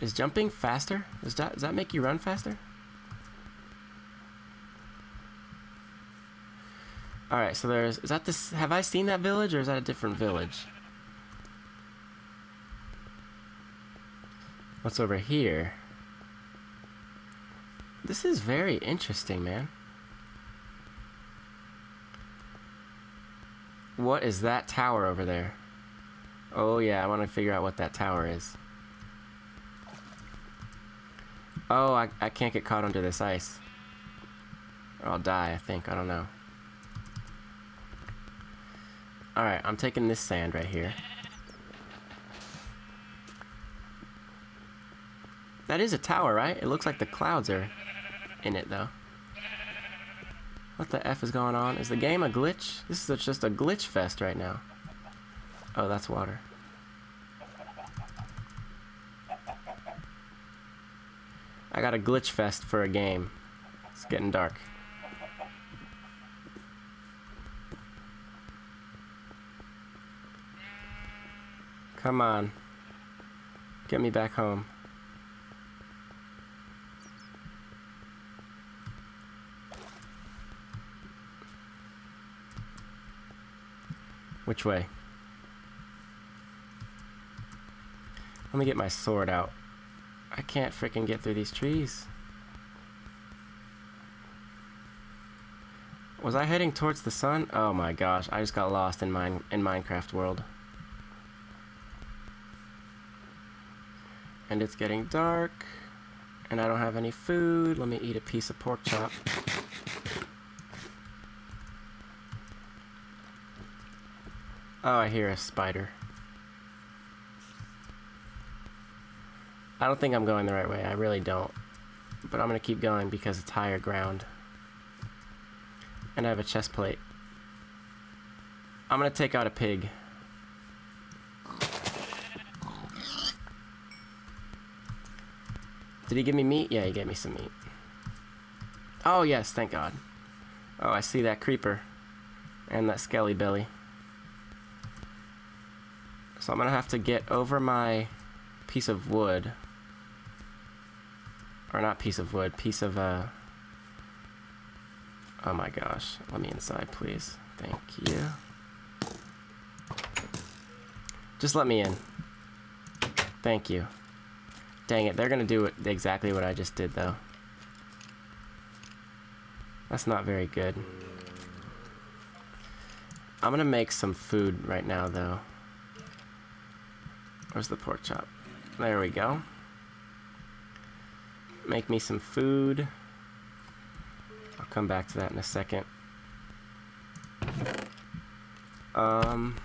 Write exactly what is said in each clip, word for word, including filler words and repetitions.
Is jumping faster? Does that, does that make you run faster? All right, so there's, is that this, have I seen that village or is that a different village? What's over here? This is very interesting, man. What is that tower over there? Oh yeah, I want to figure out what that tower is. Oh, I, I can't get caught under this ice. Or I'll die, I think. I don't know. Alright, I'm taking this sand right here. That is a tower, right? It looks like the clouds are in it, though. What the F is going on? Is the game a glitch? This is just a glitch fest right now. Oh, that's water. I got a glitch fest for a game. It's getting dark. Come on. Get me back home. Which way? Let me get my sword out. I can't freaking get through these trees. Was I heading towards the sun? Oh my gosh, I just got lost in mine in Minecraft world. And it's getting dark, and I don't have any food. Let me eat a piece of pork chop. Oh, I hear a spider. I don't think I'm going the right way. I really don't. But I'm going to keep going because it's higher ground. And I have a chest plate. I'm going to take out a pig. Did he give me meat? Yeah, he gave me some meat. Oh, yes, thank God. Oh, I see that creeper. And that skelly belly. So I'm gonna have to get over my piece of wood, or not piece of wood, piece of, uh, oh my gosh, let me inside, please. Thank you. Just let me in. Thank you. Dang it, they're gonna do it exactly what I just did, though. That's not very good. I'm gonna make some food right now, though. Where's the pork chop? There we go. Make me some food. I'll come back to that in a second. Um,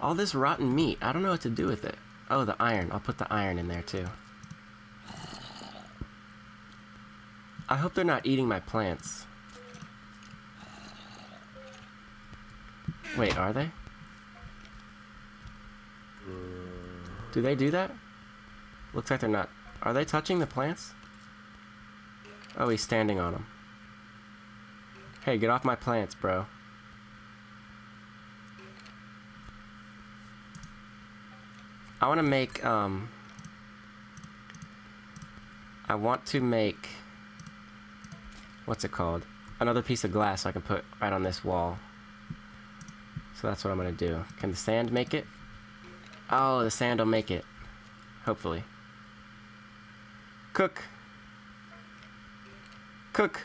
all this rotten meat, I don't know what to do with it. Oh, the iron. I'll put the iron in there too. I hope they're not eating my plants. Wait, are they? Do they do that? Looks like they're not. Are they touching the plants? Oh, he's standing on them. Hey, get off my plants, bro. I want to make, um... I want to make... What's it called? Another piece of glass so I can put right on this wall. So that's what I'm going to do. Can the sand make it? Oh, the sand will make it. Hopefully. Cook. Cook.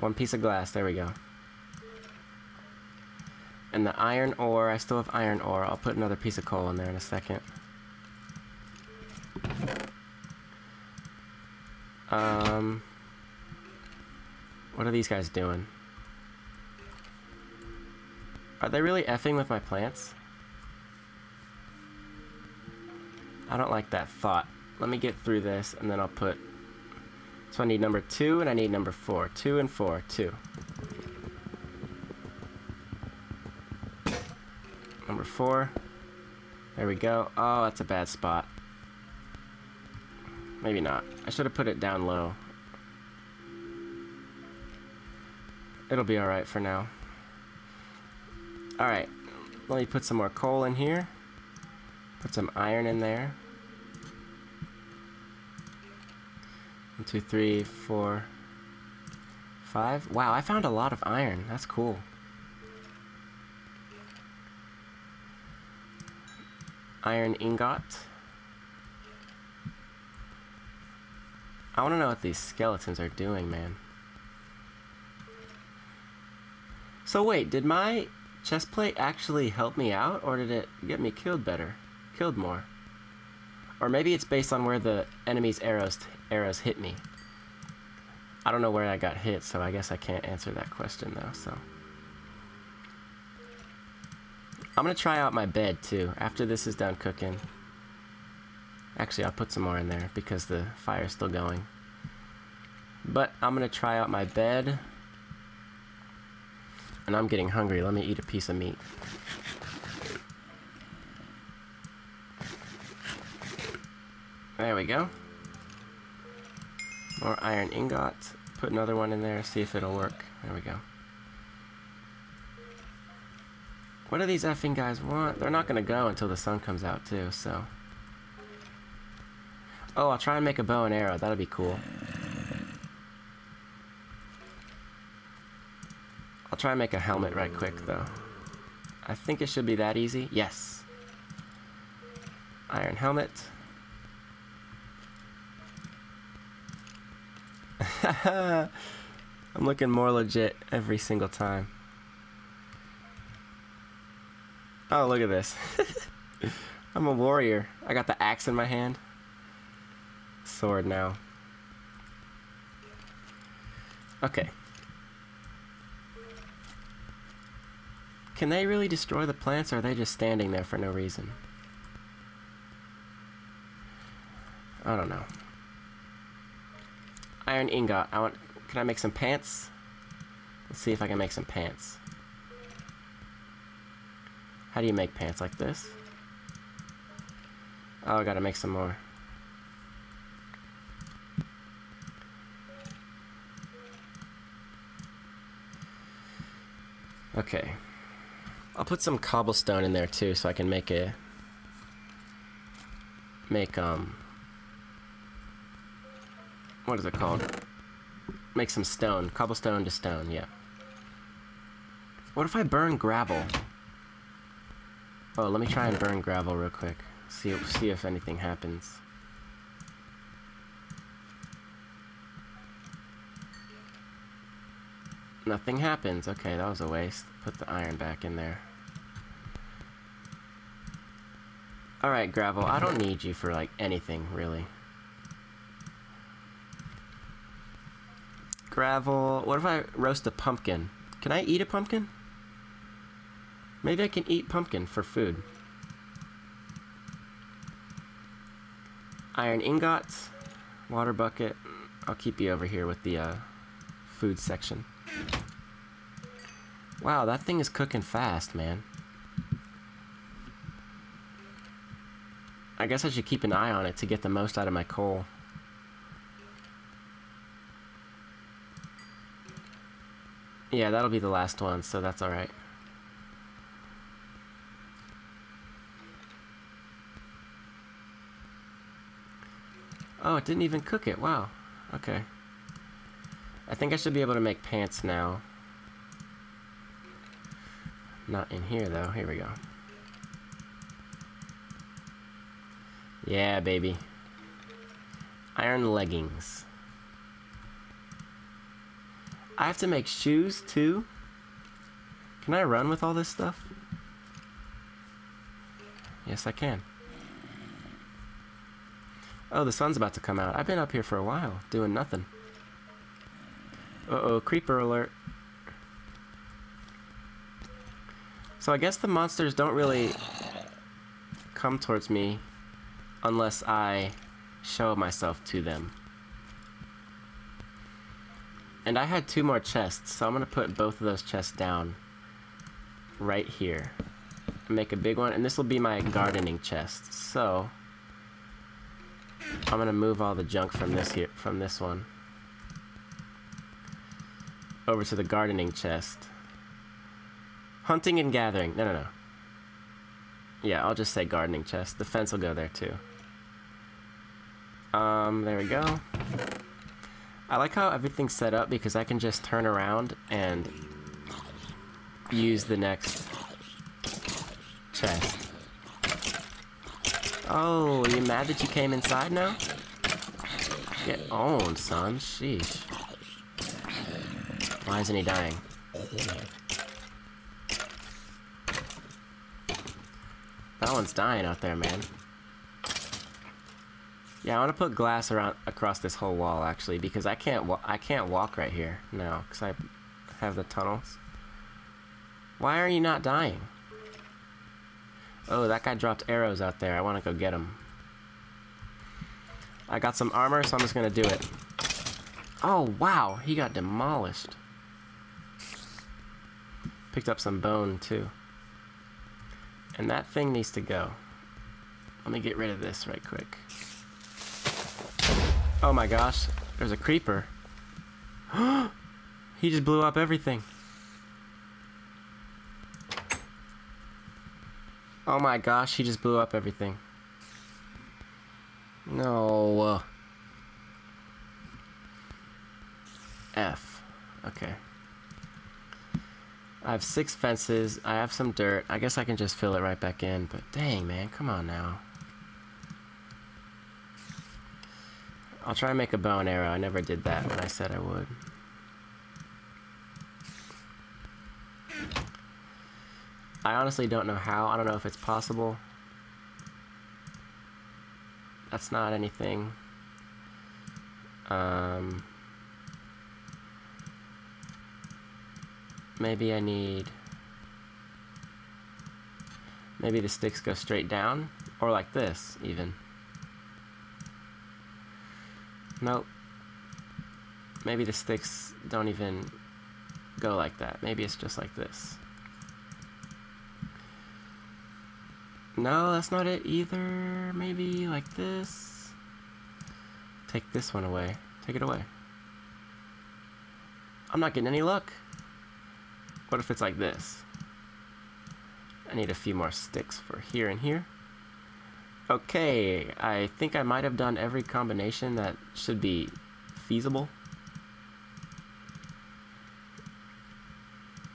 One piece of glass. There we go. And the iron ore. I still have iron ore. I'll put another piece of coal in there in a second. Um, what are these guys doing? Are they really effing with my plants? I don't like that thought. Let me get through this, and then I'll put... So I need number two, and I need number four. Two and four. Two. Number four. There we go. Oh, that's a bad spot. Maybe not. I should have put it down low. It'll be alright for now. Alright. Let me put some more coal in here. Put some iron in there. One, two, three, four, five. Wow, I found a lot of iron. That's cool. Iron ingot. I want to know what these skeletons are doing, man. So wait, did my chest plate actually help me out, or did it get me killed better? Killed more? Or maybe it's based on where the enemy's arrows arrows hit me. I don't know where I got hit, so I guess I can't answer that question though, so. I'm gonna try out my bed too, after this is done cooking. Actually, I'll put some more in there because the fire's still going. But I'm gonna try out my bed. And I'm getting hungry, let me eat a piece of meat. There we go. More iron ingot. Put another one in there, see if it'll work. There we go. What do these effing guys want? They're not gonna go until the sun comes out too, so. Oh, I'll try and make a bow and arrow, that'll be cool. I'll try and make a helmet right quick though. I think it should be that easy. Yes. Iron helmet. I'm looking more legit every single time. Oh, look at this. I'm a warrior. I got the axe in my hand. Sword now. Okay. Can they really destroy the plants, or are they just standing there for no reason? I don't know. Iron ingot. I want. Can I make some pants? Let's see if I can make some pants. How do you make pants like this? Oh, I gotta make some more. Okay. I'll put some cobblestone in there too, so I can make a make um what is it called? Make some stone, cobblestone to stone, yeah. What if I burn gravel? Oh, let me try and burn gravel real quick. See if, see if anything happens. Nothing happens. Okay, that was a waste. Put the iron back in there. Alright, gravel, I don't need you for, like, anything, really. Gravel, what if I roast a pumpkin? Can I eat a pumpkin? Maybe I can eat pumpkin for food. Iron ingots, water bucket. I'll keep you over here with the uh, food section. Wow, that thing is cooking fast, man. I guess I should keep an eye on it to get the most out of my coal. Yeah, that'll be the last one, so that's alright. Oh, it didn't even cook it. Wow. Okay. I think I should be able to make pants now. Not in here, though. Here we go. Yeah, baby. Iron leggings. I have to make shoes, too? Can I run with all this stuff? Yes, I can. Oh, the sun's about to come out. I've been up here for a while, doing nothing. Uh-oh, creeper alert. So I guess the monsters don't really come towards me unless I show myself to them. And I had two more chests, so I'm gonna put both of those chests down right here. Make a big one, and this will be my gardening chest. So I'm gonna move all the junk from this here, from this one, over to the gardening chest. Hunting and gathering. No, no, no. Yeah, I'll just say gardening chest. The fence will go there too. Um, there we go. I like how everything's set up because I can just turn around and use the next chest. Oh, are you mad that you came inside now? Get owned, son. Sheesh. Why isn't he dying? That one's dying out there, man. Yeah, I want to put glass around across this whole wall actually, because I can't wa I can't walk right here now because I have the tunnels. Why are you not dying? Oh, that guy dropped arrows out there. I want to go get him. I got some armor, so I'm just gonna do it. Oh wow, he got demolished. Picked up some bone too. And that thing needs to go. Let me get rid of this right quick. Oh my gosh, there's a creeper. He just blew up everything. Oh my gosh, he just blew up everything. No. F. Okay. I have six fences, I have some dirt, I guess I can just fill it right back in, but dang man, come on now. I'll try and make a bow and arrow, I never did that when I said I would. I honestly don't know how, I don't know if it's possible. That's not anything. Um... Maybe I need... Maybe the sticks go straight down? Or like this, even. Nope. Maybe the sticks don't even go like that. Maybe it's just like this. No, that's not it either. Maybe like this. Take this one away. Take it away. I'm not getting any luck. What if it's like this? I need a few more sticks for here and here. Okay, I think I might have done every combination that should be feasible.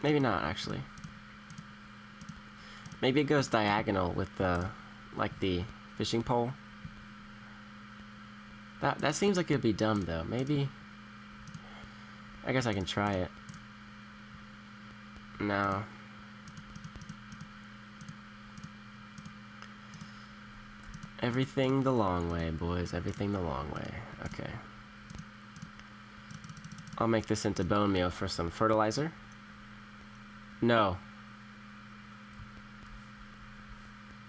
Maybe not, actually. Maybe it goes diagonal with the, like the fishing pole. That, that seems like it'd be dumb though. Maybe, I guess I can try it. No. Everything the long way, boys. Everything the long way. Okay. I'll make this into bone meal for some fertilizer. No.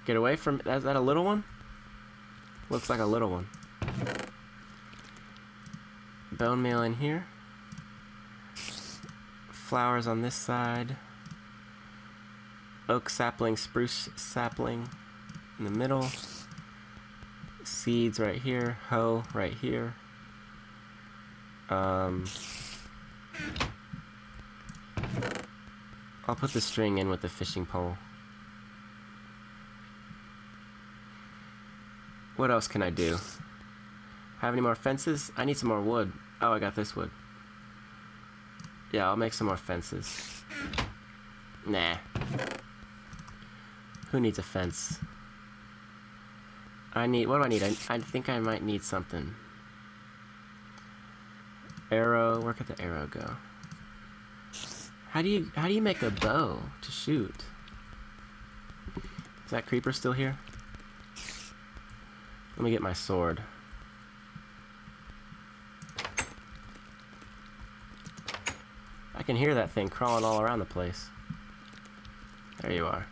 Get away from... Is that a little one? Looks like a little one. Bone meal in here. Flowers on this side. Oak sapling, spruce sapling in the middle. Seeds right here. Hoe right here. Um, I'll put the string in with the fishing pole. What else can I do? Have any more fences? I need some more wood. Oh, I got this wood. Yeah, I'll make some more fences. Nah. Who needs a fence? I need... What do I need? I, I think I might need something. Arrow. Where could the arrow go? How do you... How do you make a bow to shoot? Is that creeper still here? Let me get my sword. I can hear that thing crawling all around the place. There you are.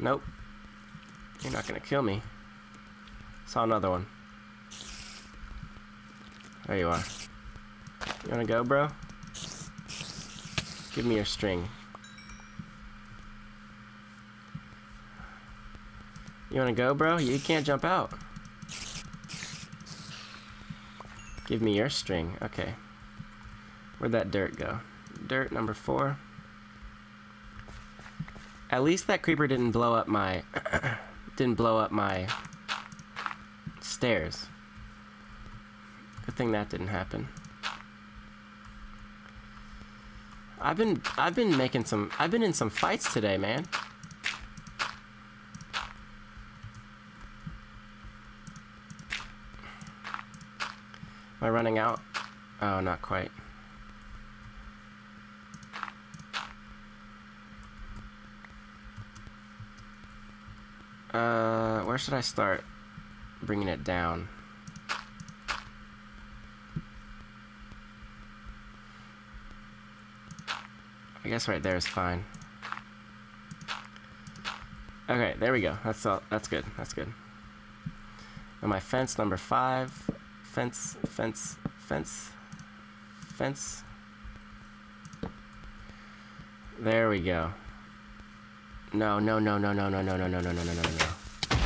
Nope. You're not gonna kill me. Saw another one. There you are. You wanna go, bro? Give me your string. You wanna go, bro? You can't jump out. Give me your string. Okay. Where'd that dirt go? Dirt number four. At least that creeper didn't blow up my didn't blow up my stairs. Good thing that didn't happen. I've been I've been making some I've been in some fights today, man. Am I running out? Oh, not quite. Uh, where should I start bringing it down? I guess right there is fine. Okay, there we go. That's all. That's good. That's good. And my fence number five, fence, fence, fence, fence. There we go. No, no, no, no, no, no, no, no, no, no, no, no, no, no.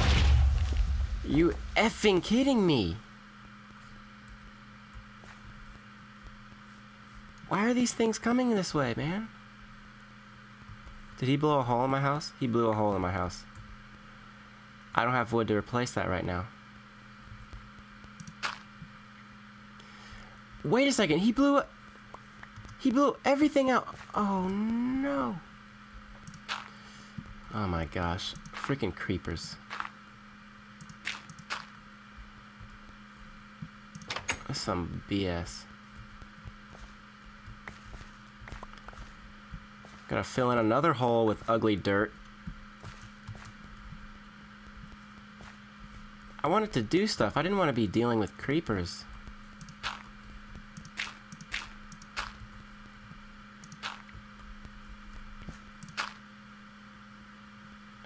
You effing kidding me? Why are these things coming this way, man? Did he blow a hole in my house? He blew a hole in my house. I don't have wood to replace that right now. Wait a second, he blew a... He blew everything out. Oh, no. Oh my gosh, freaking creepers. That's some B S. Gotta fill in another hole with ugly dirt. I wanted to do stuff. I didn't want to be dealing with creepers.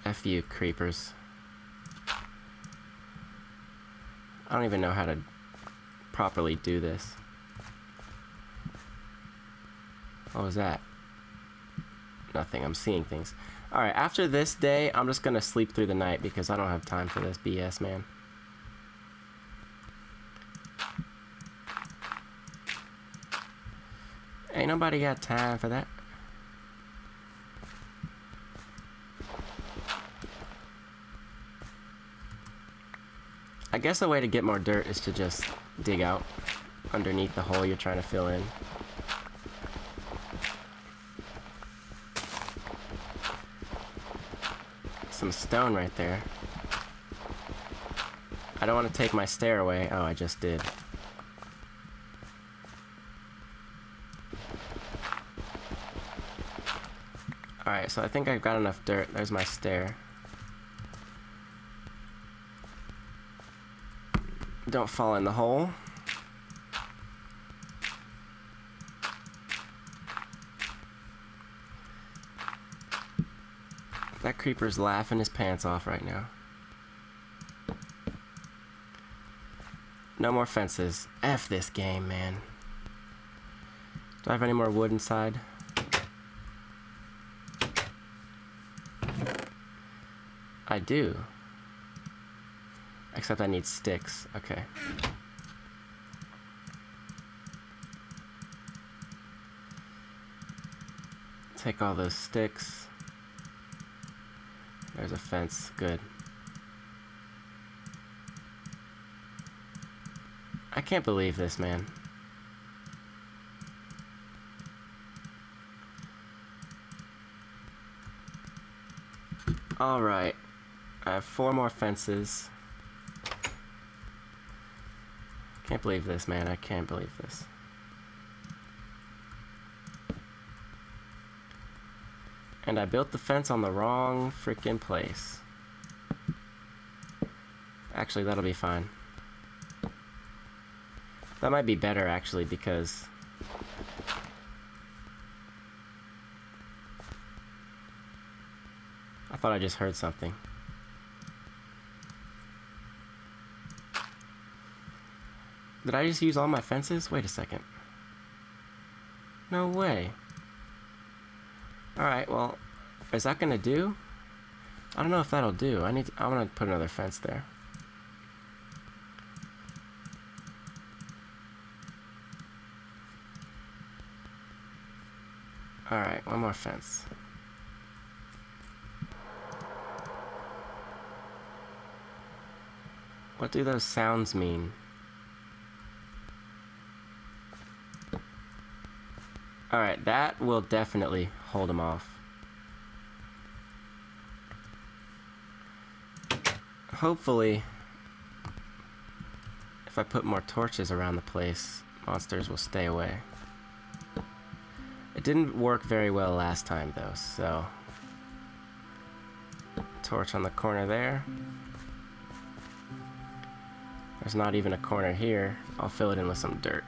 F you, creepers. I don't even know how to properly do this. What was that? Nothing. I'm seeing things. Alright, after this day, I'm just gonna sleep through the night because I don't have time for this B S, man. Ain't nobody got time for that. I guess a way to get more dirt is to just dig out underneath the hole you're trying to fill in. Some stone right there. I don't want to take my stair away. Oh, I just did. Alright, so I think I've got enough dirt. There's my stair. Don't fall in the hole. That creeper's laughing his pants off right now. No more fences. F this game, man. Do I have any more wood inside? I do. Except I need sticks. Okay. Take all those sticks. There's a fence. Good. I can't believe this, man. Alright. I have four more fences. Can't believe this, man. I can't believe this. And I built the fence on the wrong freaking place. Actually, that'll be fine. That might be better, actually, because I thought I just heard something. Did I just use all my fences? Wait a second. No way. Alright, well, is that gonna do? I don't know if that'll do. I need to, I wanna put another fence there. Alright, one more fence. What do those sounds mean? Alright, that will definitely hold them off. Hopefully, if I put more torches around the place, monsters will stay away. It didn't work very well last time though, so... Torch on the corner there. There's not even a corner here. I'll fill it in with some dirt.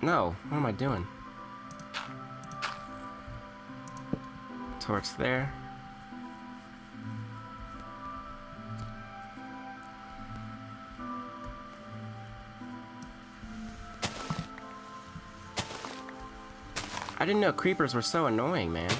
No, what am I doing? Torch there. I didn't know creepers were so annoying, man.